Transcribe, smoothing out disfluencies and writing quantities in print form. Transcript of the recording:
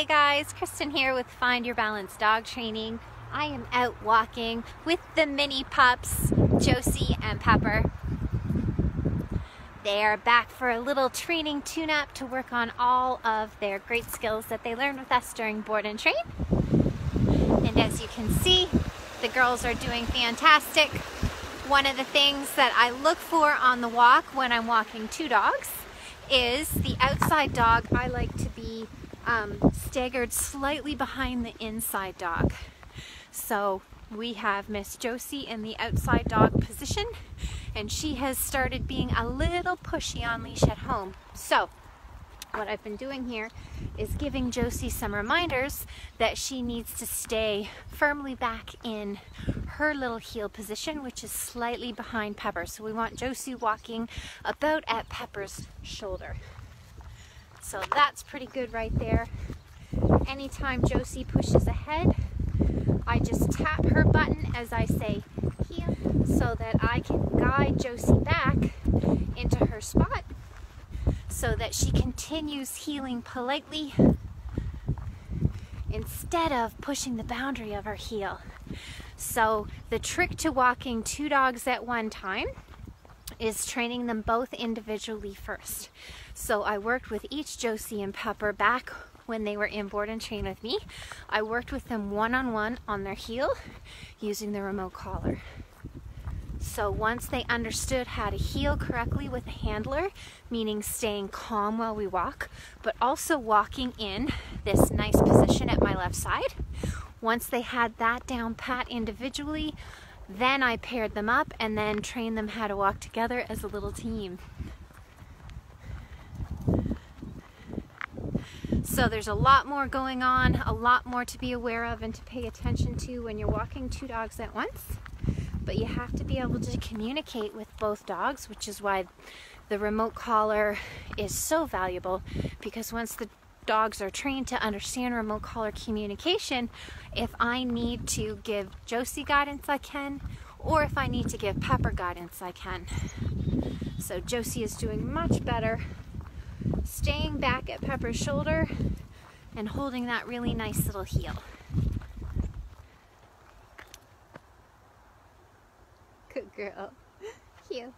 Hey guys, Kristen here with Find Your Balance Dog Training. I am out walking with the mini pups, Josie and Pepper. They are back for a little training tune-up to work on all of their great skills that they learned with us during Board and Train. And as you can see, the girls are doing fantastic. One of the things that I look for on the walk when I'm walking two dogs is the outside dog. I like to be staggered slightly behind the inside dog. So we have Miss Josie in the outside dog position, and she has started being a little pushy on leash at home. So what I've been doing here is giving Josie some reminders that she needs to stay firmly back in her little heel position, which is slightly behind Pepper. So we want Josie walking about at Pepper's shoulder. So that's pretty good right there. Anytime Josie pushes ahead, I just tap her button as I say heel so that I can guide Josie back into her spot so that she continues heeling politely instead of pushing the boundary of her heel. So the trick to walking two dogs at one time is training them both individually first. So I worked with each Josie and Pepper back when they were in Board and Train with me. I worked with them one-on-one on their heel using the remote collar. So once they understood how to heel correctly with a handler, meaning staying calm while we walk, but also walking in this nice position at my left side, once they had that down pat individually, then I paired them up and then trained them how to walk together as a little team. So there's a lot more going on, a lot more to be aware of and to pay attention to when you're walking two dogs at once. But you have to be able to communicate with both dogs, which is why the remote collar is so valuable, because once the dogs are trained to understand remote collar communication, if I need to give Josie guidance, I can, or if I need to give Pepper guidance, I can. So Josie is doing much better staying back at Pepper's shoulder and holding that really nice little heel. Good girl. Heel.